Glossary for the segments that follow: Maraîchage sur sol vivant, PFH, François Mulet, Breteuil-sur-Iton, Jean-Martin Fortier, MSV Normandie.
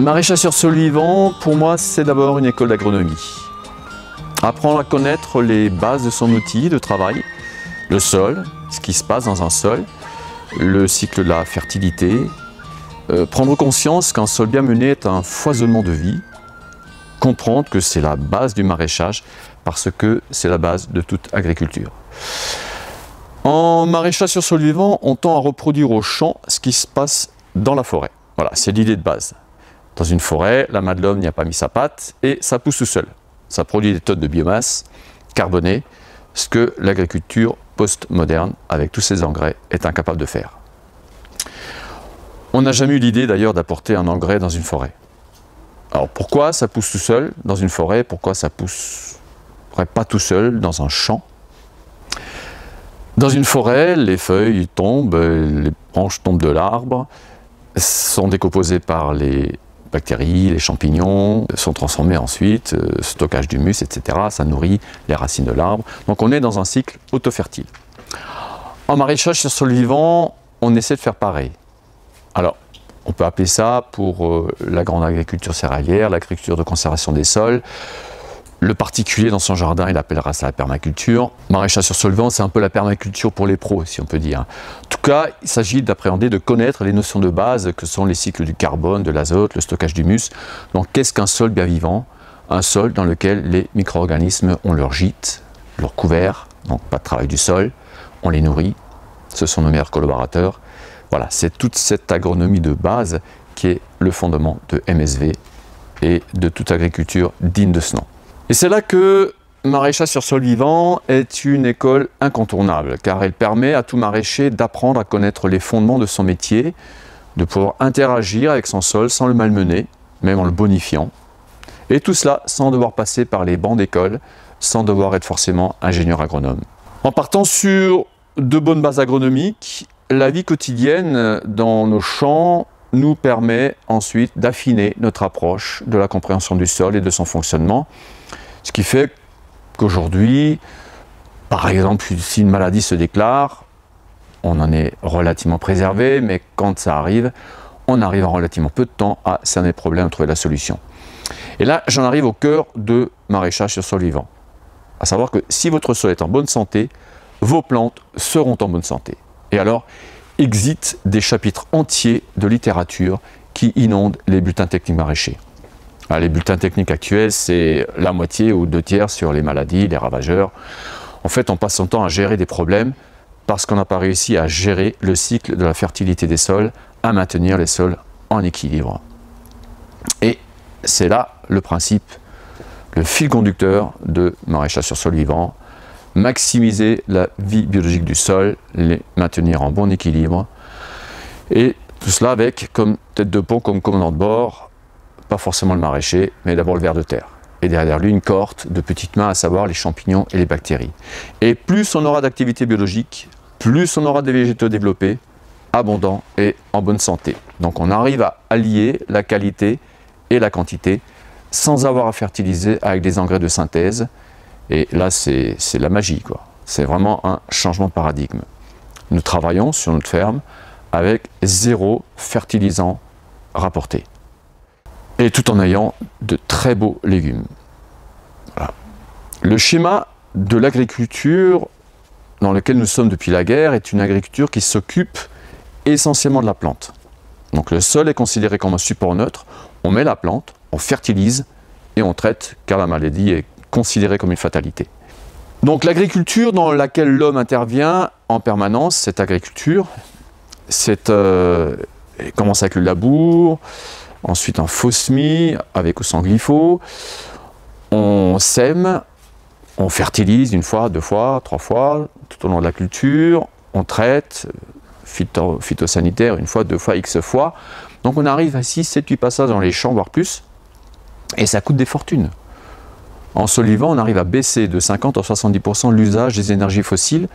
Maraîchage sur sol vivant, pour moi, c'est d'abord une école d'agronomie. Apprendre à connaître les bases de son outil de travail, le sol, ce qui se passe dans un sol, le cycle de la fertilité, prendre conscience qu'un sol bien mené est un foisonnement de vie, comprendre que c'est la base du maraîchage parce que c'est la base de toute agriculture. En maraîchage sur sol vivant, on tend à reproduire au champ ce qui se passe dans la forêt. Voilà, c'est l'idée de base. Dans une forêt, la main de l'homme n'y a pas mis sa patte et ça pousse tout seul. Ça produit des tonnes de biomasse carbonée, ce que l'agriculture post-moderne, avec tous ses engrais, est incapable de faire. On n'a jamais eu l'idée d'ailleurs d'apporter un engrais dans une forêt. Alors pourquoi ça pousse tout seul dans une forêt? Pourquoi ça pousserait pas tout seul dans un champ? Dans une forêt, les feuilles tombent, les branches tombent de l'arbre, sont décomposées par les bactéries, les champignons, sont transformés ensuite, stockage d'humus, etc. Ça nourrit les racines de l'arbre. Donc on est dans un cycle autofertile. En maraîchage sur sol vivant, on essaie de faire pareil. Alors, on peut appeler ça pour la grande agriculture céréalière, l'agriculture de conservation des sols. Le particulier dans son jardin, il appellera ça la permaculture. Maraîchage sur sol vivant, c'est un peu la permaculture pour les pros, si on peut dire. En tout cas, il s'agit d'appréhender, de connaître les notions de base que sont les cycles du carbone, de l'azote, le stockage d'humus. Donc, qu'est-ce qu'un sol bien vivant? Un sol dans lequel les micro-organismes ont leur gîte, leur couvert, donc pas de travail du sol, on les nourrit, ce sont nos meilleurs collaborateurs. Voilà, c'est toute cette agronomie de base qui est le fondement de MSV et de toute agriculture digne de ce nom. Et c'est là que Maraîchage sur sol vivant est une école incontournable, car elle permet à tout maraîcher d'apprendre à connaître les fondements de son métier, de pouvoir interagir avec son sol sans le malmener, même en le bonifiant, et tout cela sans devoir passer par les bancs d'école, sans devoir être forcément ingénieur agronome. En partant sur de bonnes bases agronomiques, la vie quotidienne dans nos champs nous permet ensuite d'affiner notre approche de la compréhension du sol et de son fonctionnement. Ce qui fait qu'aujourd'hui, par exemple, si une maladie se déclare, on en est relativement préservé, mais quand ça arrive, on arrive en relativement peu de temps à cerner le problème, à trouver la solution. Et là, j'en arrive au cœur de maraîchage sur sol vivant. À savoir que si votre sol est en bonne santé, vos plantes seront en bonne santé. Et alors, exit des chapitres entiers de littérature qui inondent les bulletins techniques maraîchers. Alors, les bulletins techniques actuels, c'est la moitié ou 2 tiers sur les maladies, les ravageurs. En fait, on passe son temps à gérer des problèmes parce qu'on n'a pas réussi à gérer le cycle de la fertilité des sols, à maintenir les sols en équilibre. Et c'est là le principe, le fil conducteur de maraîchage sur sol vivant. Maximiser la vie biologique du sol, les maintenir en bon équilibre. Et tout cela avec comme tête de pont, comme commandant de bord, pas forcément le maraîcher, mais d'abord le ver de terre. Et derrière lui, une cohorte de petites mains, à savoir les champignons et les bactéries. Et plus on aura d'activité biologique, plus on aura des végétaux développés, abondants et en bonne santé. Donc on arrive à allier la qualité et la quantité sans avoir à fertiliser avec des engrais de synthèse. Et là, c'est la magie, quoi. C'est vraiment un changement de paradigme. Nous travaillons sur notre ferme avec 0 fertilisant rapporté. Et tout en ayant de très beaux légumes. Voilà. Le schéma de l'agriculture dans lequel nous sommes depuis la guerre est une agriculture qui s'occupe essentiellement de la plante. Donc le sol est considéré comme un support neutre. On met la plante, on fertilise et on traite car la maladie est considérée comme une fatalité. Donc l'agriculture dans laquelle l'homme intervient en permanence, cette agriculture, c'est commence avec le labour, ensuite un faux semis avec ou sans glyphosate, on sème, on fertilise 1 fois, 2 fois, 3 fois tout au long de la culture, on traite phytosanitaire 1 fois, 2 fois, x fois. Donc on arrive à 6, 7, 8 passages dans les champs, voire plus, et ça coûte des fortunes. En sol vivant, on arrive à baisser de 50 à 70% l'usage des énergies fossiles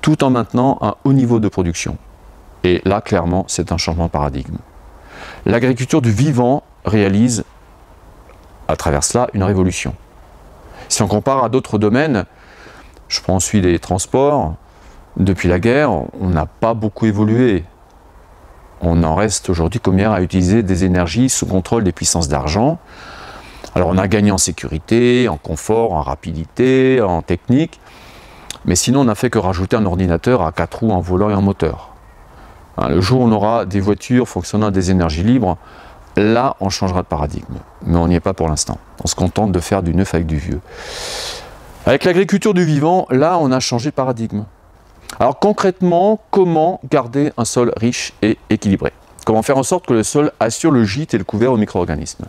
tout en maintenant un haut niveau de production. Et là, clairement, c'est un changement de paradigme. L'agriculture du vivant réalise, à travers cela, une révolution. Si on compare à d'autres domaines, je prends celui des transports, depuis la guerre, on n'a pas beaucoup évolué. on en reste aujourd'hui combien à utiliser des énergies sous contrôle des puissances d'argent. Alors on a gagné en sécurité, en confort, en rapidité, en technique, mais sinon on n'a fait que rajouter un ordinateur à 4 roues, en volant et en moteur. Le jour où on aura des voitures fonctionnant à des énergies libres, là on changera de paradigme, mais on n'y est pas pour l'instant. On se contente de faire du neuf avec du vieux. Avec l'agriculture du vivant, là on a changé de paradigme. Alors concrètement, comment garder un sol riche et équilibré? Comment faire en sorte que le sol assure le gîte et le couvert aux micro-organismes?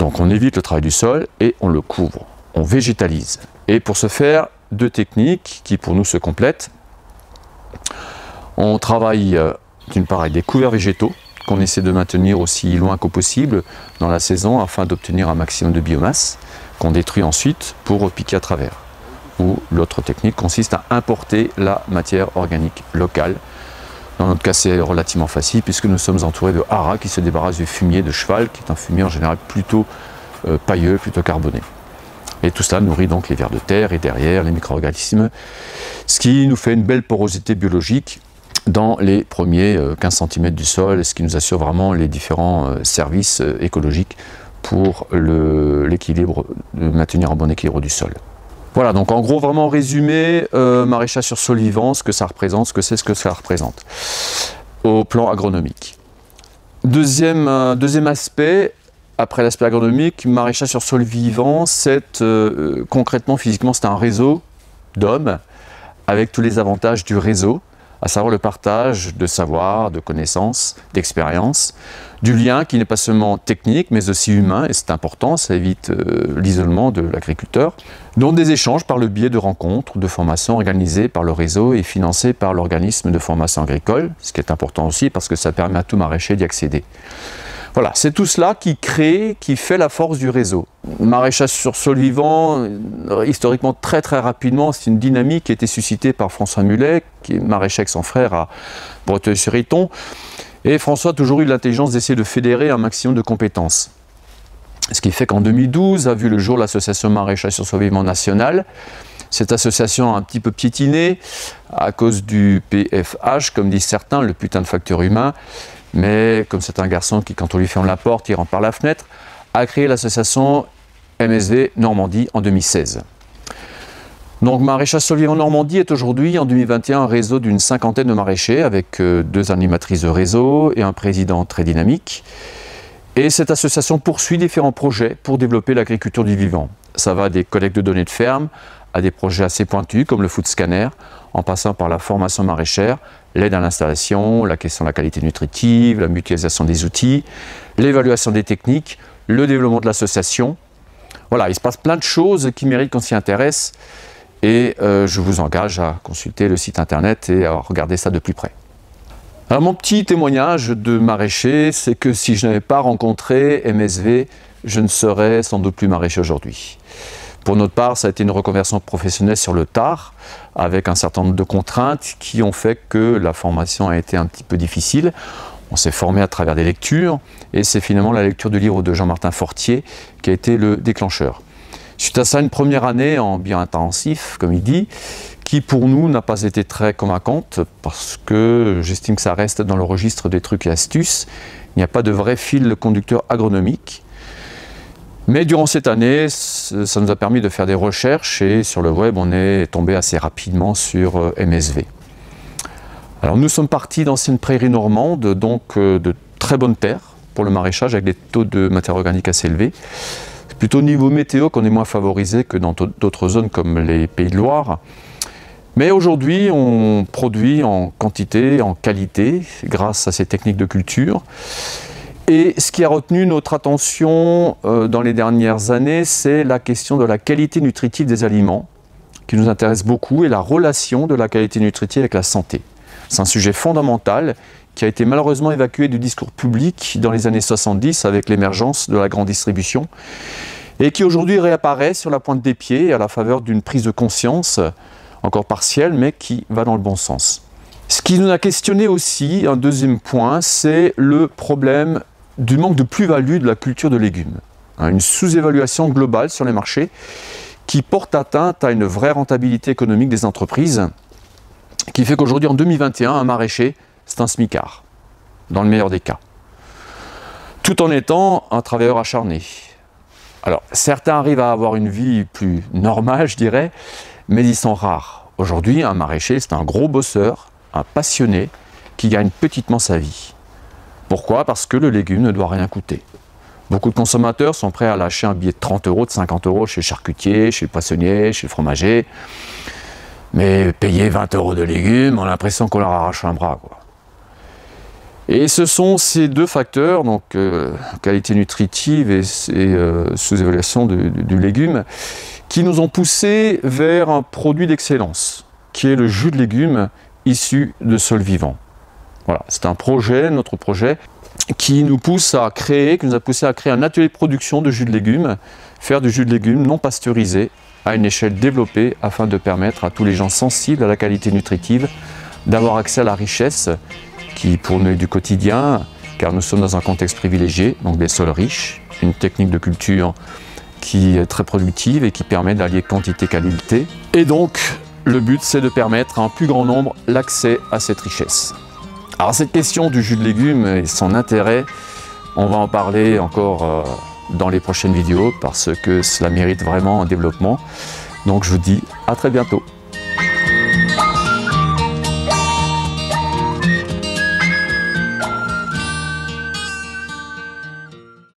Donc on évite le travail du sol et on le couvre, on végétalise. Et pour ce faire, deux techniques qui pour nous se complètent. On travaille d'une part avec des couverts végétaux qu'on essaie de maintenir aussi loin que possible dans la saison afin d'obtenir un maximum de biomasse qu'on détruit ensuite pour piquer à travers. Ou l'autre technique consiste à importer la matière organique locale. Dans notre cas, c'est relativement facile puisque nous sommes entourés de haras qui se débarrassent du fumier de cheval, qui est un fumier en général plutôt pailleux, plutôt carboné. Et tout cela nourrit donc les vers de terre et derrière les micro-organismes, ce qui nous fait une belle porosité biologique dans les premiers 15 cm du sol, ce qui nous assure vraiment les différents services écologiques pour l'équilibre, maintenir un bon équilibre du sol. Voilà, donc en gros, vraiment résumé, maraîchage sur sol vivant, ce que ça représente, ce que c'est, ce que ça représente au plan agronomique. Deuxième aspect, après l'aspect agronomique, maraîchage sur sol vivant, c'est concrètement, physiquement, c'est un réseau d'hommes avec tous les avantages du réseau, à savoir le partage de savoir, de connaissances, d'expériences, du lien qui n'est pas seulement technique, mais aussi humain, et c'est important, ça évite l'isolement de l'agriculteur, dont des échanges par le biais de rencontres, de formations organisées par le réseau et financées par l'organisme de formation agricole, ce qui est important aussi parce que ça permet à tout maraîcher d'y accéder. Voilà, c'est tout cela qui crée, qui fait la force du réseau. Maraîchage sur sol vivant, historiquement très rapidement, c'est une dynamique qui a été suscitée par François Mulet, qui est maraîcher avec son frère à Breteuil-sur-Iton. Et François a toujours eu l'intelligence d'essayer de fédérer un maximum de compétences. Ce qui fait qu'en 2012 a vu le jour l'association Maraîchage sur sol vivant nationale. Cette association a un petit peu piétiné à cause du PFH, comme disent certains, le putain de facteur humain. Mais comme c'est un garçon qui, quand on lui ferme la porte, il rentre par la fenêtre, a créé l'association MSV Normandie en 2016. Donc Maraîchage sur sol vivant Normandie est aujourd'hui, en 2021, un réseau d'une cinquantaine de maraîchers avec deux animatrices de réseau et un président très dynamique. Et cette association poursuit différents projets pour développer l'agriculture du vivant. Ça va des collectes de données de ferme à des projets assez pointus comme le food scanner, en passant par la formation maraîchère, l'aide à l'installation, la question de la qualité nutritive, la mutualisation des outils, l'évaluation des techniques, le développement de l'association. Voilà, il se passe plein de choses qui méritent qu'on s'y intéresse et je vous engage à consulter le site internet et à regarder ça de plus près. Alors mon petit témoignage de maraîcher, c'est que si je n'avais pas rencontré MSV, je ne serais sans doute plus maraîcher aujourd'hui. Pour notre part, ça a été une reconversion professionnelle sur le tard, avec un certain nombre de contraintes qui ont fait que la formation a été un petit peu difficile. On s'est formé à travers des lectures, et c'est finalement la lecture du livre de Jean-Martin Fortier qui a été le déclencheur. Suite à ça, une première année en bio-intensif, comme il dit, qui pour nous n'a pas été très convaincante, parce que j'estime que ça reste dans le registre des trucs et astuces. Il n'y a pas de vrai fil conducteur agronomique. Mais durant cette année, ça nous a permis de faire des recherches et sur le web, on est tombé assez rapidement sur MSV. Alors nous sommes partis d'anciennes prairies normandes, donc de très bonnes terres pour le maraîchage avec des taux de matière organique assez élevés. C'est plutôt au niveau météo qu'on est moins favorisé que dans d'autres zones comme les Pays de Loire. Mais aujourd'hui, on produit en quantité, en qualité, grâce à ces techniques de culture. Et ce qui a retenu notre attention dans les dernières années, c'est la question de la qualité nutritive des aliments, qui nous intéresse beaucoup, et la relation de la qualité nutritive avec la santé. C'est un sujet fondamental qui a été malheureusement évacué du discours public dans les années 70 avec l'émergence de la grande distribution, et qui aujourd'hui réapparaît sur la pointe des pieds à la faveur d'une prise de conscience, encore partielle, mais qui va dans le bon sens. Ce qui nous a questionné aussi, un deuxième point, c'est le problème du manque de plus-value de la culture de légumes. Une sous-évaluation globale sur les marchés qui porte atteinte à une vraie rentabilité économique des entreprises, qui fait qu'aujourd'hui, en 2021, un maraîcher, c'est un smicard. dans le meilleur des cas, tout en étant un travailleur acharné. Alors, certains arrivent à avoir une vie plus normale, je dirais, mais ils sont rares. Aujourd'hui, un maraîcher, c'est un gros bosseur, un passionné, qui gagne petitement sa vie. Pourquoi? Parce que le légume ne doit rien coûter. Beaucoup de consommateurs sont prêts à lâcher un billet de 30 €, de 50 € chez le charcutier, chez le poissonnier, chez le fromager. Mais payer 20 € de légumes, on a l'impression qu'on leur arrache un bras, quoi. Et ce sont ces deux facteurs, donc qualité nutritive et sous-évaluation du légume, qui nous ont poussés vers un produit d'excellence, qui est le jus de légumes issu de sol vivant. Voilà, c'est un projet, notre projet, qui nous a poussé à créer un atelier de production de jus de légumes, faire du jus de légumes non pasteurisé à une échelle développée afin de permettre à tous les gens sensibles à la qualité nutritive d'avoir accès à la richesse qui pour nous est du quotidien, car nous sommes dans un contexte privilégié, donc des sols riches, une technique de culture qui est très productive et qui permet d'allier quantité-qualité. Et donc, le but, c'est de permettre à un plus grand nombre l'accès à cette richesse. Alors cette question du jus de légumes et son intérêt, on va en parler encore dans les prochaines vidéos parce que cela mérite vraiment un développement. Donc je vous dis à très bientôt.